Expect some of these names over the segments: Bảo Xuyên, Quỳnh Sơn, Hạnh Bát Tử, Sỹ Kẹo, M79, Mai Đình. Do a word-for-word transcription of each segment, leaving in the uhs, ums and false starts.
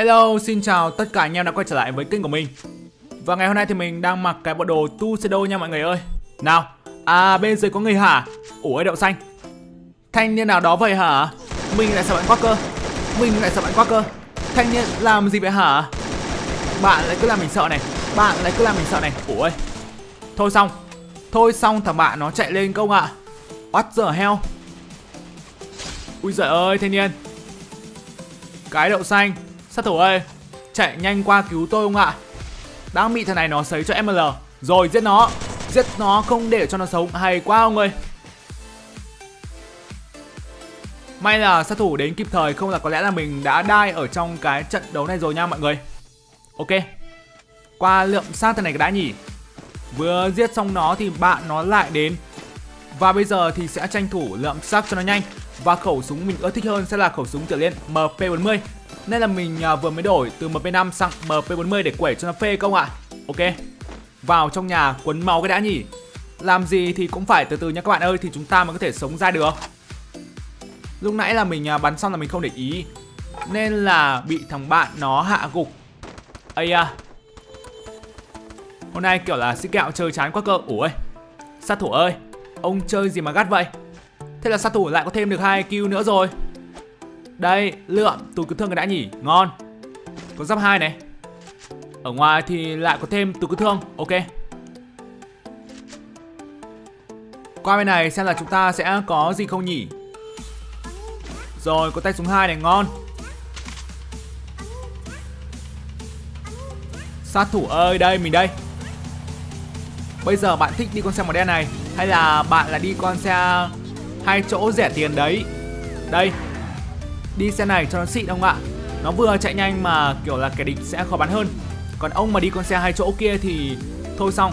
Hello, xin chào tất cả anh em đã quay trở lại với kênh của mình. Và ngày hôm nay thì mình đang mặc cái bộ đồ tuxedo nha mọi người ơi. Nào, à bên dưới có người hả? Ủa đậu xanh. Thanh niên nào đó vậy hả? Mình lại sợ bạn quá cơ. Mình lại sợ bạn quá cơ. Thanh niên làm gì vậy hả? Bạn lại cứ làm mình sợ này. Bạn lại cứ làm mình sợ này. Ủa ơi. Thôi xong. Thôi xong thằng bạn nó chạy lên công ạ. What the hell? Ui giời ơi thanh niên. Cái đậu xanh. Sát thủ ơi, chạy nhanh qua cứu tôi ông ạ. Đang bị thằng này nó sấy cho M L. Rồi giết nó. Giết nó không để cho nó sống. Hay quá ông ơi. May là sát thủ đến kịp thời. Không là có lẽ là mình đã die ở trong cái trận đấu này rồi nha mọi người. Ok. Qua lượm sát thằng này đã nhỉ. Vừa giết xong nó thì bạn nó lại đến. Và bây giờ thì sẽ tranh thủ lượm xác cho nó nhanh. Và khẩu súng mình ưa thích hơn sẽ là khẩu súng trở lên M P bốn mươi. Nên là mình vừa mới đổi từ M P năm sang M P bốn mươi để quẩy cho nó phê công ạ. Ok. Vào trong nhà quấn máu cái đã nhỉ. Làm gì thì cũng phải từ từ nha các bạn ơi. Thì chúng ta mới có thể sống ra được. Lúc nãy là mình bắn xong là mình không để ý. Nên là bị thằng bạn nó hạ gục. Ây à. Hôm nay kiểu là Sỹ Kẹo chơi chán quá cơ. Ủa ơi. Sát thủ ơi. Ông chơi gì mà gắt vậy. Thế là sát thủ lại có thêm được hai kill nữa rồi. Đây, lượm, túi cứu thương người đã nhỉ, ngon. Có giáp hai này. Ở ngoài thì lại có thêm túi cứu thương, ok. Qua bên này xem là chúng ta sẽ có gì không nhỉ. Rồi, có tay súng hai này, ngon. Sát thủ ơi, đây, mình đây. Bây giờ bạn thích đi con xe màu đen này. Hay là bạn là đi con xe hai chỗ rẻ tiền đấy. Đây. Đi xe này cho nó xịn ông ạ. Nó vừa chạy nhanh mà kiểu là kẻ địch sẽ khó bắn hơn. Còn ông mà đi con xe hai chỗ kia thì thôi xong.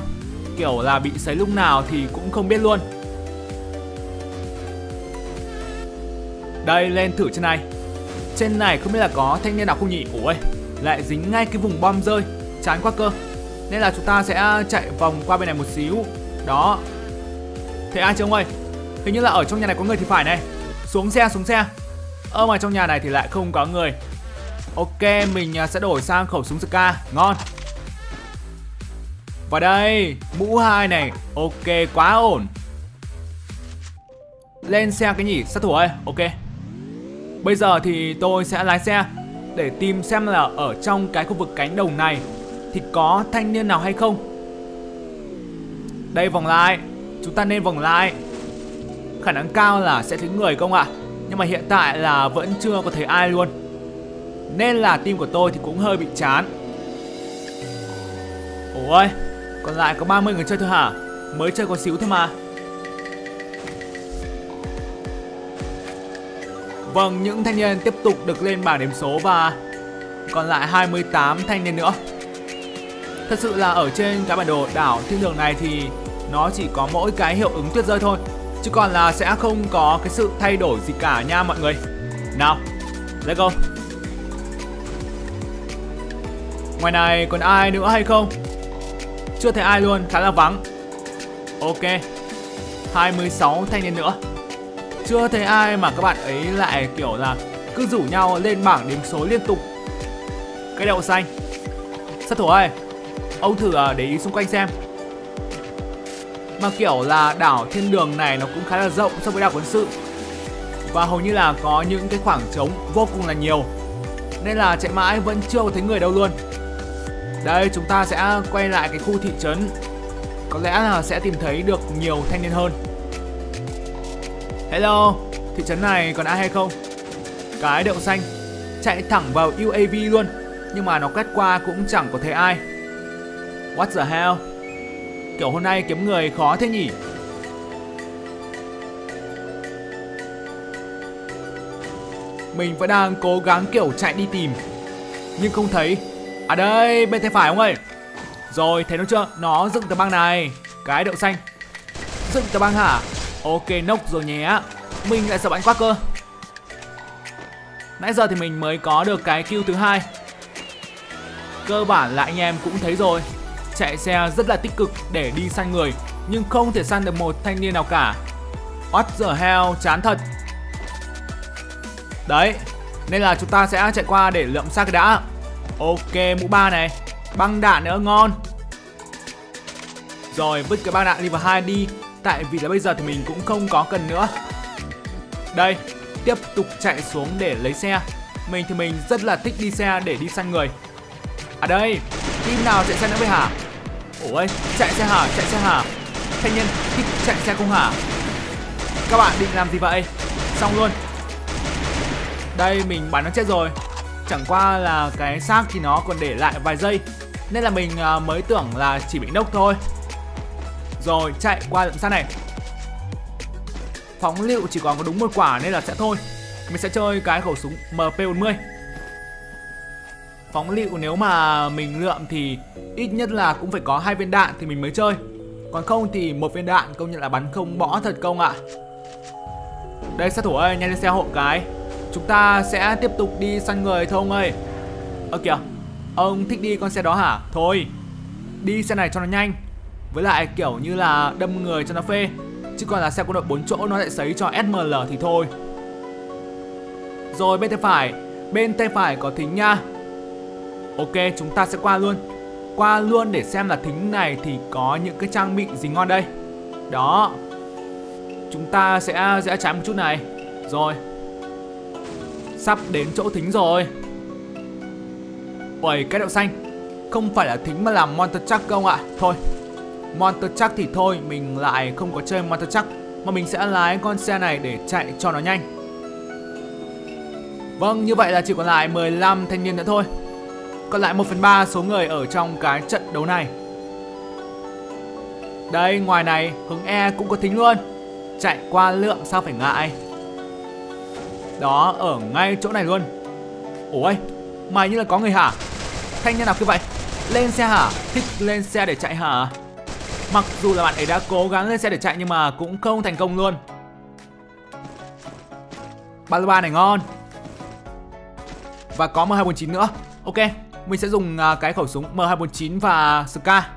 Kiểu là bị sấy lúc nào thì cũng không biết luôn. Đây lên thử trên này. Trên này không biết là có thanh niên nào không nhỉ. Ủa ơi. Lại dính ngay cái vùng bom rơi. Chán quá cơ. Nên là chúng ta sẽ chạy vòng qua bên này một xíu. Đó. Thế ai chứ ông ơi. Hình như là ở trong nhà này có người thì phải này. Xuống xe xuống xe. Ở ngoài trong nhà này thì lại không có người. Ok, mình sẽ đổi sang khẩu súng Ska. Ngon. Và đây, mũ hai này. Ok, quá ổn. Lên xe cái nhỉ, sát thủ ơi. Ok. Bây giờ thì tôi sẽ lái xe để tìm xem là ở trong cái khu vực cánh đồng này thì có thanh niên nào hay không. Đây, vòng lại. Chúng ta nên vòng lại. Khả năng cao là sẽ thấy người không ạ? Nhưng mà hiện tại là vẫn chưa có thấy ai luôn. Nên là team của tôi thì cũng hơi bị chán. Ôi, còn lại có ba mươi người chơi thôi hả? Mới chơi có xíu thôi mà. Vâng, những thanh niên tiếp tục được lên bảng điểm số. Và còn lại hai mươi tám thanh niên nữa. Thật sự là ở trên cái bản đồ đảo thiên đường này thì nó chỉ có mỗi cái hiệu ứng tuyết rơi thôi, chứ còn là sẽ không có cái sự thay đổi gì cả nha mọi người. Nào, let's go. Ngoài này còn ai nữa hay không? Chưa thấy ai luôn, khá là vắng. Ok, hai mươi sáu thanh niên nữa. Chưa thấy ai mà các bạn ấy lại kiểu là cứ rủ nhau lên bảng điểm số liên tục. Cái đậu xanh. Sát thủ ơi, ông thử để ý xung quanh xem. Mà kiểu là đảo thiên đường này nó cũng khá là rộng so với đảo quân sự. Và hầu như là có những cái khoảng trống vô cùng là nhiều. Nên là chạy mãi vẫn chưa thấy người đâu luôn. Đây, chúng ta sẽ quay lại cái khu thị trấn. Có lẽ là sẽ tìm thấy được nhiều thanh niên hơn. Hello, thị trấn này còn ai hay không? Cái đậu xanh chạy thẳng vào U A V luôn. Nhưng mà nó quét qua cũng chẳng có thấy ai. What the hell? Kiểu hôm nay kiếm người khó thế nhỉ. Mình vẫn đang cố gắng kiểu chạy đi tìm. Nhưng không thấy. À đây, bên tay phải ông ơi. Rồi, thấy nó chưa? Nó dựng tấm băng này. Cái đậu xanh. Dựng tấm băng hả? Ok, nốc rồi nhé. Mình lại sợ bắn quá cơ. Nãy giờ thì mình mới có được cái kill thứ hai. Cơ bản là anh em cũng thấy rồi. Chạy xe rất là tích cực để đi săn người. Nhưng không thể săn được một thanh niên nào cả. What the hell, chán thật. Đấy, nên là chúng ta sẽ chạy qua để lượm xác cái đã. Ok, mũ ba này, băng đạn nữa ngon. Rồi vứt cái băng đạn đi vào hai đi, tại vì là bây giờ thì mình cũng không có cần nữa. Đây, tiếp tục chạy xuống để lấy xe. Mình thì mình rất là thích đi xe để đi săn người. À đây, team nào chạy xe nữa vậy hả? Ôi, chạy xe hả, chạy xe hả? Thanh niên thích chạy xe không hả? Các bạn định làm gì vậy? Xong luôn. Đây, mình bắn nó chết rồi. Chẳng qua là cái xác thì nó còn để lại vài giây, nên là mình mới tưởng là chỉ bị nốc thôi. Rồi, chạy qua lượm xác này. Phóng lựu chỉ còn có đúng một quả nên là sẽ thôi. Mình sẽ chơi cái khẩu súng M P bốn mươi. Phóng lựu nếu mà mình lượm thì ít nhất là cũng phải có hai viên đạn thì mình mới chơi. Còn không thì một viên đạn công nhận là bắn không bỏ thật công ạ. Đây, sát thủ ơi, nhanh lên xe hộ cái. Chúng ta sẽ tiếp tục đi săn người thôi ông ơi. Ơ kìa, ông thích đi con xe đó hả? Thôi, đi xe này cho nó nhanh. Với lại kiểu như là đâm người cho nó phê. Chứ còn là xe quân đội bốn chỗ nó lại sấy cho S M L thì thôi. Rồi bên tay phải, bên tay phải có thính nha. Ok, chúng ta sẽ qua luôn. Qua luôn để xem là thính này thì có những cái trang bị gì ngon đây. Đó, chúng ta sẽ rẽ trái một chút này. Rồi, sắp đến chỗ thính rồi. Ôi, cái đậu xanh. Không phải là thính mà là Monster Truck không ạ? Thôi, Monster Truck thì thôi, mình lại không có chơi Monster Truck, mà mình sẽ lái con xe này để chạy cho nó nhanh. Vâng, như vậy là chỉ còn lại mười lăm thanh niên nữa thôi. Còn lại một phần ba số người ở trong cái trận đấu này. Đây, ngoài này hướng E cũng có thính luôn. Chạy qua lượng sao phải ngại. Đó, ở ngay chỗ này luôn. Ôi, mày như là có người hả? Thanh niên nào cứ vậy? Lên xe hả? Thích lên xe để chạy hả? Mặc dù là bạn ấy đã cố gắng lên xe để chạy nhưng mà cũng không thành công luôn. Ba lô ba này ngon. Và có M hai bốn chín nữa. Ok, mình sẽ dùng cái khẩu súng M hai bốn chín và Ska.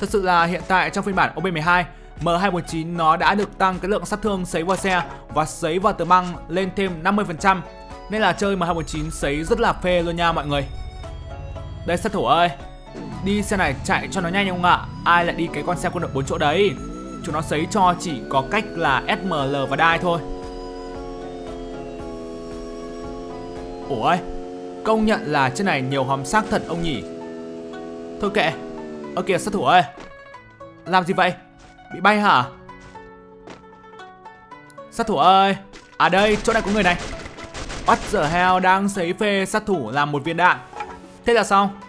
Thật sự là hiện tại trong phiên bản O B mười hai, M hai bốn chín nó đã được tăng cái lượng sát thương sấy vào xe và sấy vào tờ măng lên thêm năm mươi phần trăm. Nên là chơi M hai bốn chín sấy rất là phê luôn nha mọi người. Đây sát thủ ơi, đi xe này chạy cho nó nhanh không ạ? Ai lại đi cái con xe quân đội bốn chỗ đấy? Chúng nó sấy cho chỉ có cách là S M L và đai thôi. Ủa, công nhận là trên này nhiều hòm xác thật ông nhỉ. Thôi kệ. Ơ kìa sát thủ ơi, làm gì vậy? Bị bay hả? Sát thủ ơi. À đây, chỗ này có người này. What the hell, đang sấy phê sát thủ làm một viên đạn. Thế là xong.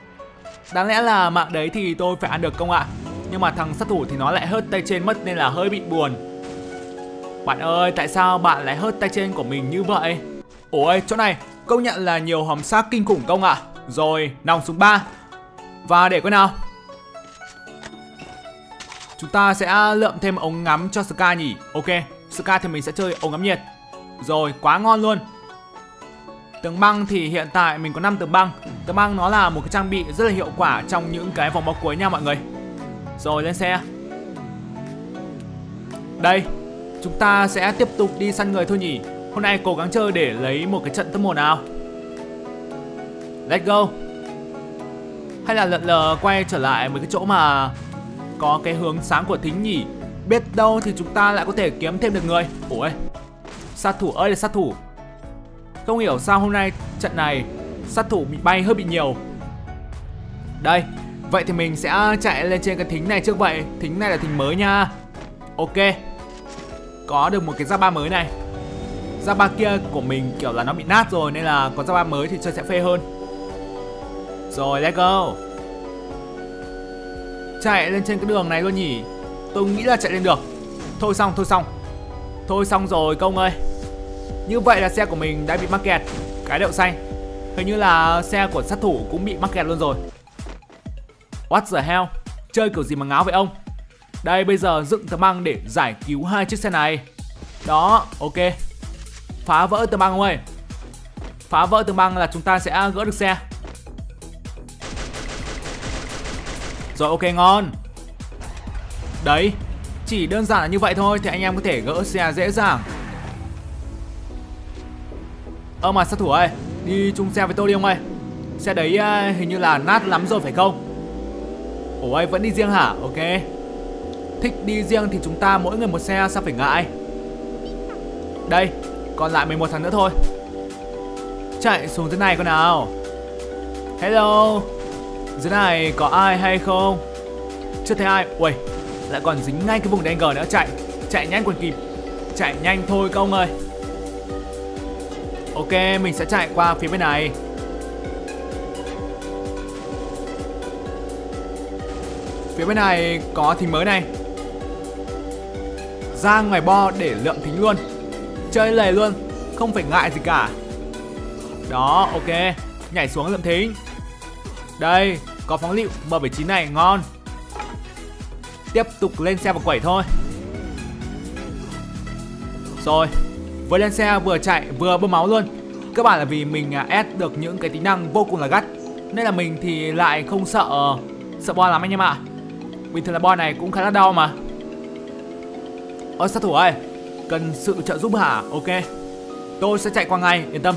Đáng lẽ là mạng đấy thì tôi phải ăn được không ạ? Nhưng mà thằng sát thủ thì nó lại hớt tay trên mất nên là hơi bị buồn. Bạn ơi, tại sao bạn lại hớt tay trên của mình như vậy? Ôi, chỗ này công nhận là nhiều hòm xác kinh khủng công ạ. Rồi, nòng súng ba. Và để coi nào, chúng ta sẽ lượm thêm ống ngắm cho Ska nhỉ. Ok, Ska thì mình sẽ chơi ống ngắm nhiệt. Rồi, quá ngon luôn. Tường băng thì hiện tại mình có năm tường băng. Tường băng nó là một cái trang bị rất là hiệu quả trong những cái vòng bọc cuối nha mọi người. Rồi, lên xe. Đây, chúng ta sẽ tiếp tục đi săn người thôi nhỉ. Hôm nay cố gắng chơi để lấy một cái trận top một nào. Let's go. Hay là lượn lờ quay trở lại một cái chỗ mà có cái hướng sáng của thính nhỉ. Biết đâu thì chúng ta lại có thể kiếm thêm được người. Ủa, sát thủ ơi là sát thủ. Không hiểu sao hôm nay trận này sát thủ bị bay hơi bị nhiều. Đây, vậy thì mình sẽ chạy lên trên cái thính này trước vậy. Thính này là thính mới nha. Ok, có được một cái giáp ba mới này. Giáp ba kia của mình kiểu là nó bị nát rồi, nên là có giáp ba mới thì chơi sẽ phê hơn. Rồi, let's go. Chạy lên trên cái đường này luôn nhỉ. Tôi nghĩ là chạy lên được. Thôi xong, thôi xong. Thôi xong rồi công ơi. Như vậy là xe của mình đã bị mắc kẹt. Cái đậu xanh. Hình như là xe của sát thủ cũng bị mắc kẹt luôn rồi. What the hell, chơi kiểu gì mà ngáo vậy ông? Đây, bây giờ dựng tấm băng để giải cứu hai chiếc xe này. Đó, ok. Phá vỡ tấm băng ông ơi. Phá vỡ tấm băng là chúng ta sẽ gỡ được xe. Rồi, ok, ngon. Đấy, chỉ đơn giản là như vậy thôi thì anh em có thể gỡ xe dễ dàng. Ơ mà sát thủ ơi, đi chung xe với tôi đi ông ơi. Xe đấy hình như là nát lắm rồi phải không? Ủa ơi, vẫn đi riêng hả? Ok. Thích đi riêng thì chúng ta mỗi người một xe, sao phải ngại. Đây, còn lại mười một thằng nữa thôi. Chạy xuống thế này con nào. Hello, dưới này có ai hay không? Chưa thấy ai. Uầy, lại còn dính ngay cái vùng đen gờ nữa. Chạy, chạy nhanh còn kịp. Chạy nhanh thôi các ông ơi. Ok, mình sẽ chạy qua phía bên này. Phía bên này có thính mới này. Ra ngoài bo để lượm thính luôn. Chơi lề luôn, không phải ngại gì cả. Đó, ok. Nhảy xuống lượm thính. Đây, có phóng lựu M bảy chín này, ngon. Tiếp tục lên xe và quẩy thôi. Rồi, vừa lên xe vừa chạy vừa bơm máu luôn. Cơ bản là vì mình ép được những cái tính năng vô cùng là gắt, nên là mình thì lại không sợ Sợ bo lắm anh em ạ. Bình thường là bo này cũng khá là đau mà. Ôi sát thủ ơi, cần sự trợ giúp hả? Ok, tôi sẽ chạy qua ngay, yên tâm.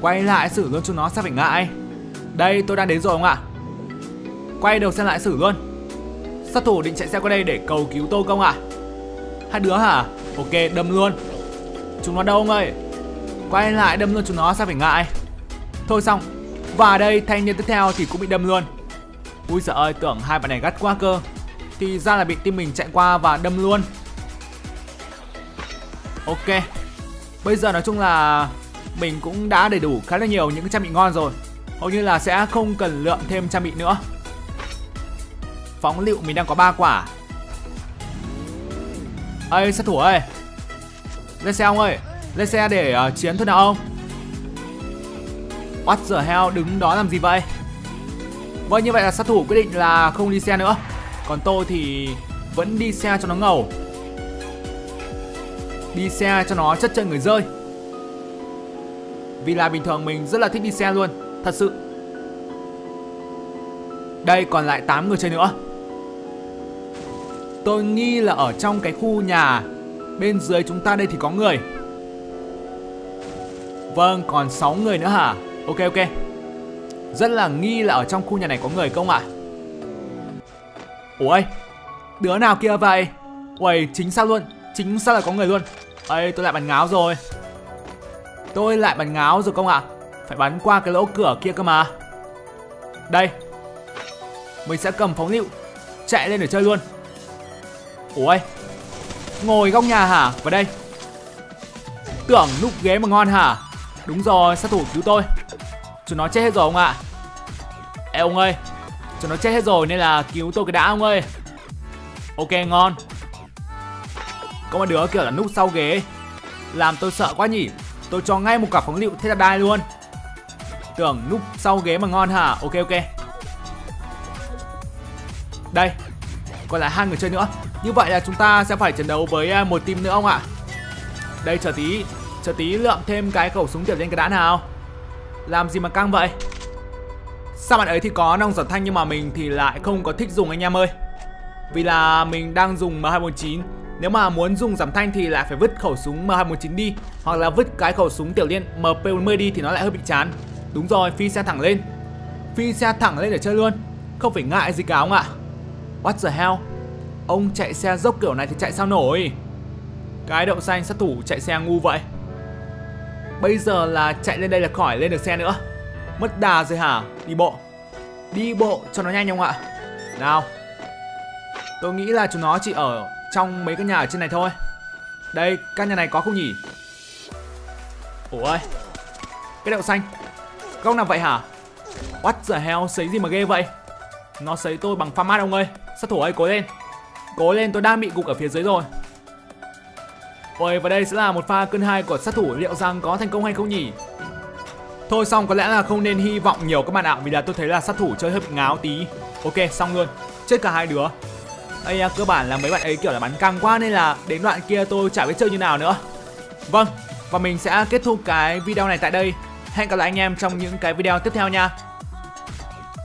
Quay lại xử luôn cho nó sao phải ngại. Đây, tôi đang đến rồi không ạ? Quay đầu xe lại xử luôn. Sát thủ định chạy xe qua đây để cầu cứu tôi không ạ? Hai đứa hả? Ok, đâm luôn. Chúng nó đâu ông ơi? Quay lại đâm luôn chúng nó sao phải ngại. Thôi xong. Và đây, thanh niên tiếp theo thì cũng bị đâm luôn. Ui giời ơi, tưởng hai bạn này gắt quá cơ, thì ra là bị team mình chạy qua và đâm luôn. Ok, bây giờ nói chung là mình cũng đã đầy đủ khá là nhiều những trang bị ngon rồi. Hầu như là sẽ không cần lượm thêm trang bị nữa. Phóng lựu mình đang có ba quả. Ê sát thủ ơi, lên xe ông ơi. Lên xe để uh, chiến thôi nào ông. What the hell, đứng đó làm gì vậy? Vâng, như vậy là sát thủ quyết định là không đi xe nữa. Còn tôi thì vẫn đi xe cho nó ngầu. Đi xe cho nó chất chân người rơi. Vì là bình thường mình rất là thích đi xe luôn, thật sự. Đây, còn lại tám người chơi nữa. Tôi nghi là ở trong cái khu nhà bên dưới chúng ta đây thì có người. Vâng, còn sáu người nữa hả? Ok ok. Rất là nghi là ở trong khu nhà này có người không ạ? Ôi, đứa nào kia vậy? Uầy, chính xác luôn. Chính xác là có người luôn. Ê, tôi lại bắn ngáo rồi. Tôi lại bắn ngáo rồi không ạ? Phải bắn qua cái lỗ cửa kia cơ mà. Đây, mình sẽ cầm phóng lựu chạy lên để chơi luôn. Ôi, ngồi góc nhà hả? Vào đây. Tưởng núp ghế mà ngon hả? Đúng rồi, sát thủ cứu tôi. Chúng nó chết hết rồi ông ạ. Ê ông ơi, chúng nó chết hết rồi nên là cứu tôi cái đã ông ơi. Ok, ngon. Có một đứa kiểu là núp sau ghế, làm tôi sợ quá nhỉ. Tôi cho ngay một quả phóng lựu thế là đai luôn. Tưởng núp sau ghế mà ngon hả? Ok ok. Đây, còn lại hai người chơi nữa. Như vậy là chúng ta sẽ phải trận đấu với một team nữa ông ạ. Đây, chờ tí. Chờ tí lượm thêm cái khẩu súng tiểu lên cái đã nào. Làm gì mà căng vậy? Sao bạn ấy thì có nòng giọt thanh nhưng mà mình thì lại không có thích dùng anh em ơi. Vì là mình đang dùng M hai bốn chín. Nếu mà muốn dùng giảm thanh thì lại phải vứt khẩu súng M hai bốn chín đi. Hoặc là vứt cái khẩu súng tiểu liên M P bốn mươi đi thì nó lại hơi bị chán. Đúng rồi, phi xe thẳng lên. Phi xe thẳng lên để chơi luôn. Không phải ngại gì cả ông ạ. What the hell? Ông chạy xe dốc kiểu này thì chạy sao nổi. Cái đậu xanh sát thủ chạy xe ngu vậy. Bây giờ là chạy lên đây là khỏi lên được xe nữa. Mất đà rồi hả? Đi bộ. Đi bộ cho nó nhanh không ạ? Nào. Tôi nghĩ là chúng nó chỉ ở trong mấy căn nhà ở trên này thôi. Đây, căn nhà này có không nhỉ? Ôi, cái đậu xanh góc nào vậy hả? What the hell, sấy gì mà ghê vậy? Nó sấy tôi bằng pha mát ông ơi. Sát thủ ơi, cố lên. Cố lên, tôi đang bị gục ở phía dưới rồi. Ôi, và đây sẽ là một pha cân hai của sát thủ. Liệu rằng có thành công hay không nhỉ? Thôi xong, có lẽ là không nên hy vọng nhiều các bạn ạ. Vì là tôi thấy là sát thủ chơi hơi bị ngáo tí. Ok, xong luôn. Chết cả hai đứa. Ây à, cơ bản là mấy bạn ấy kiểu là bắn căng quá nên là đến đoạn kia tôi chả biết chơi như nào nữa. Vâng, và mình sẽ kết thúc cái video này tại đây. Hẹn gặp lại anh em trong những cái video tiếp theo nha.